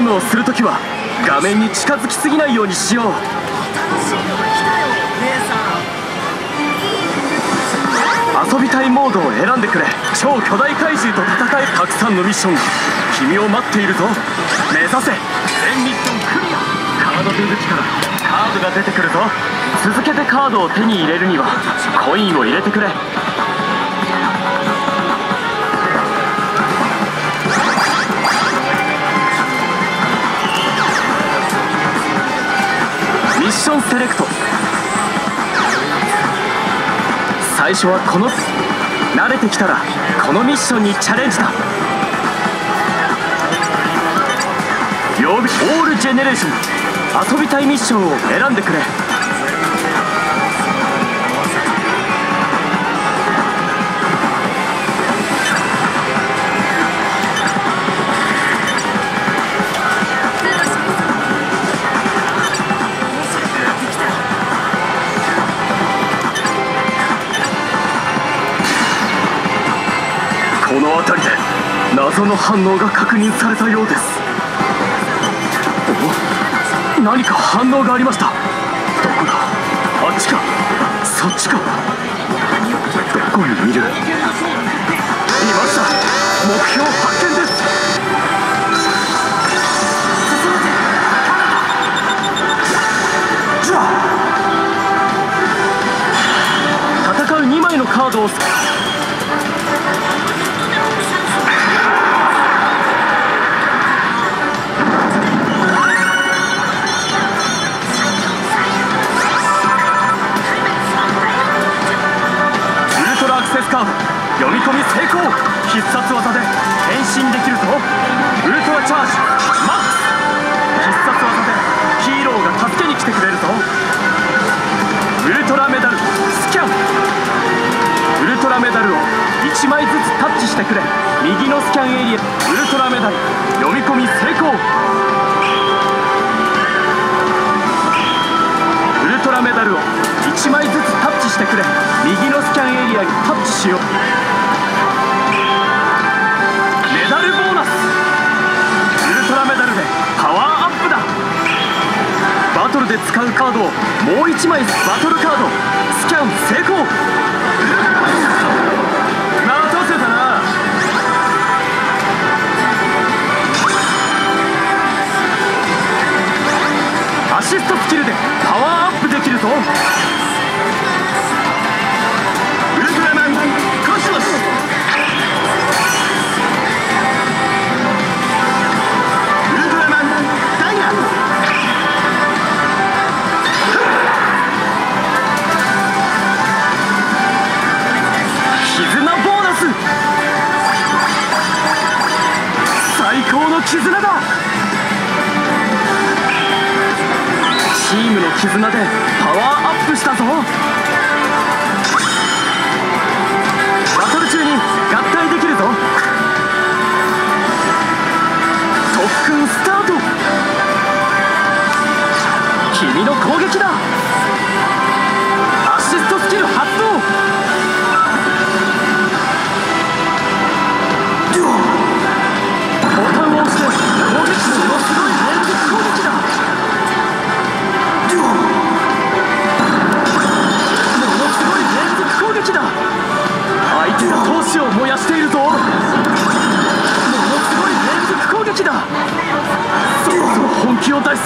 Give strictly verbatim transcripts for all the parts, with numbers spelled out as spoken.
ームをするときは画面に近づきすぎないようにしよう。楽しいのが来たよ姉さん。遊びたいモードを選んでくれ。超巨大怪獣と戦え。たくさんのミッションが君を待っているぞ。目指せ全ミッションクリア。カード出口からカードが出てくるぞ。続けてカードを手に入れるにはコインを入れてくれ。ミッションセレクト。最初はこの慣れてきたらこのミッションにチャレンジだ。曜日オールジェネレーション。遊びたいミッションを選んでくれ。この辺りで謎の反応が確認されたようです。何か反応がありました。どこだ。あっちか。そっちか。どこにいる。いました。目標発見です。戦うにまいのカードを読み込み成功。必殺技で変身できるぞ。ウルトラチャージマックス。必殺技でヒーローが助けに来てくれるぞ。ウルトラメダルスキャン。ウルトラメダルをいちまいずつタッチしてくれ。右のスキャンエリア。ウルトラメダル読み込み成功。ウルトラメダルをいちまいずつタッチしてくれ。右のスキャンエリアにタッチしよう。バトルで使うカードをもういちまい。バトルカードスキャン成功。待たせたな。アシストスキルでパワーアップできるぞ。ウルトラマンコスモス。絆だ。チームの絆でパワーアップしたぞ。バトル中に合体できるぞ。特訓スタート。君の攻撃だ。アシストスキル発動。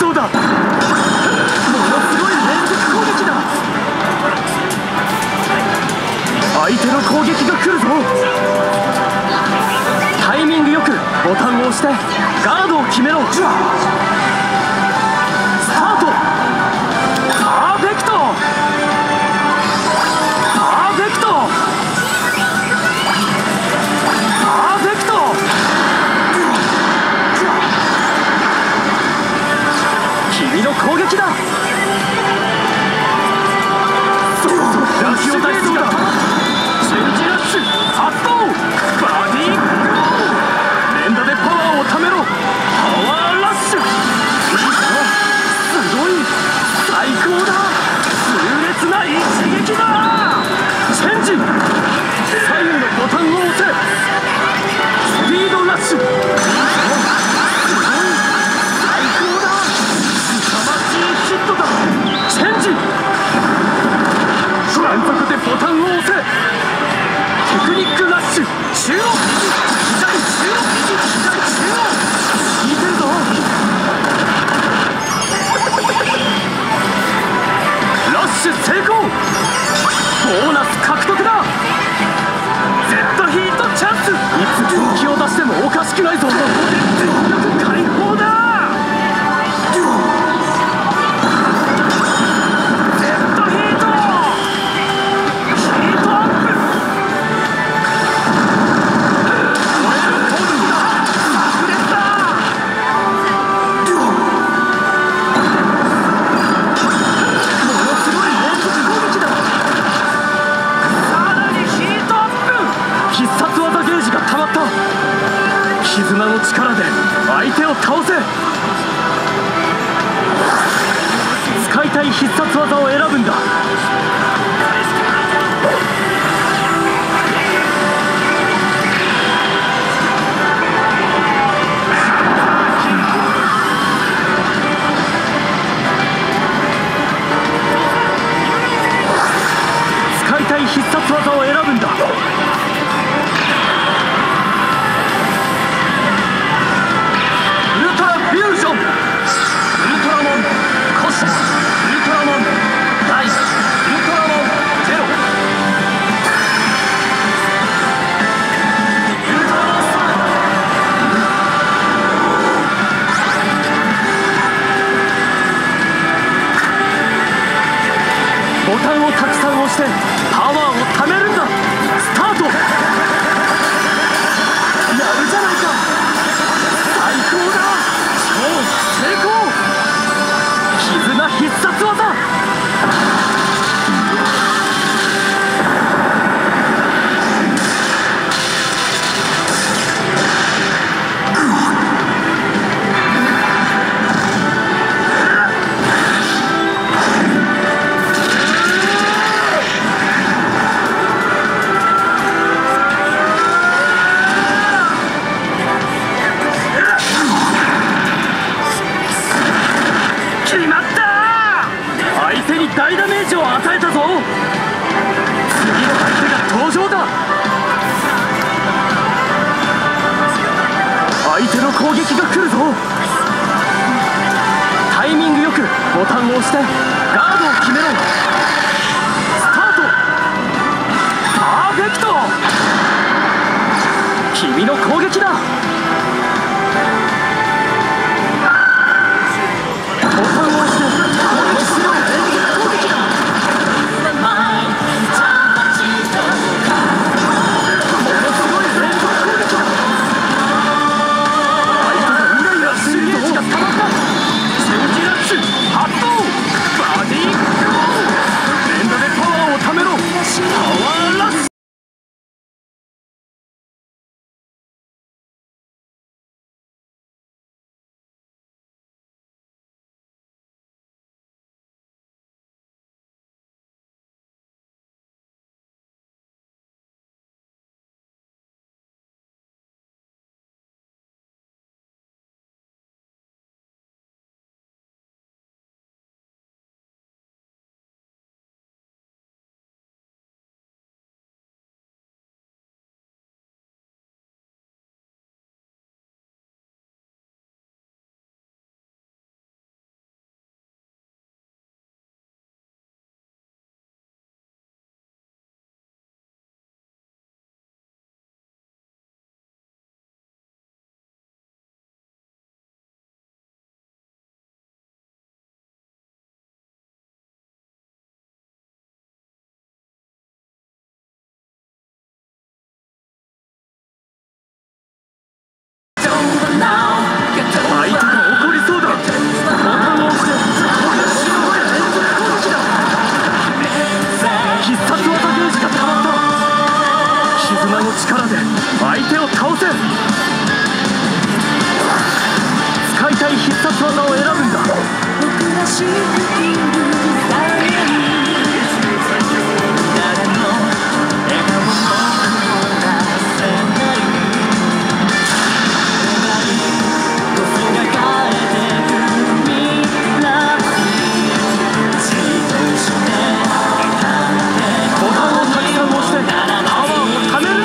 そうだ。ものすごい連続攻撃だ。相手の攻撃が来るぞ。タイミングよくボタンを押してガードを決めろ。スタート。パーフェクト。パーフェクト。パーフェクト。君の攻撃だ。そうそうラッシュベードだ。チェンジラッシュ発動。バディー連打でパワーをためろ。パワーラッシュ。クニックラッシュ中央、左中央、左中央、効いてるぞ。ラッシュ成功、ボーナス獲得だ。ゼットヒートチャンス、いつ気を出してもおかしくないぞ。全力解放だ。絆の力で相手を倒せ。使いたい必殺技を選ぶんだ。使いたい必殺技を選ぶんだ。ボタンをたくさん押してパワーを貯めるんだ。スタート。やるじゃないか。最高だ。超成功。絆必殺技。大ダメージを与えたぞ。次の相手が登場だ。相手の攻撃が来るぞ。タイミングよくボタンを押してガードを決めろ。スタート。パーフェクト。君の攻撃だ。ボタンを押して力で相手を倒せ。使いたい必殺技を選ぶんだ。僕らシューティングダイヤに誰の笑顔も漏らせない。お互いこそが変えてく未来に自動してボタンをたくさん押してパワーをためる。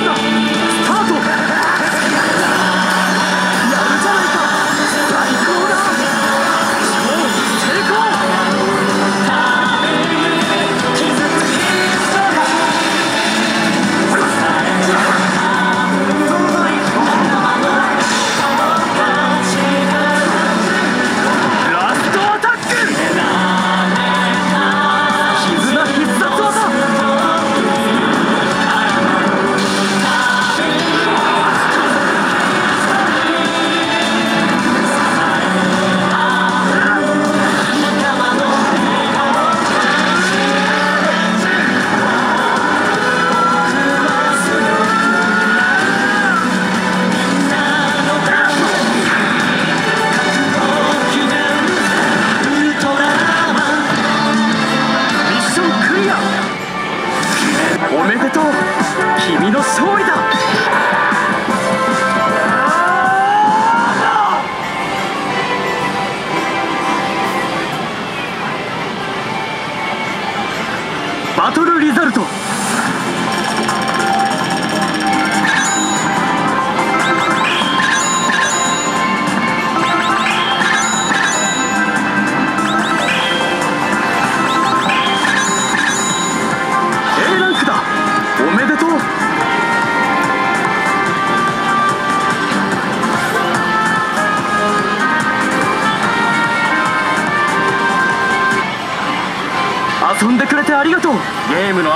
れてありがとう。ゲームの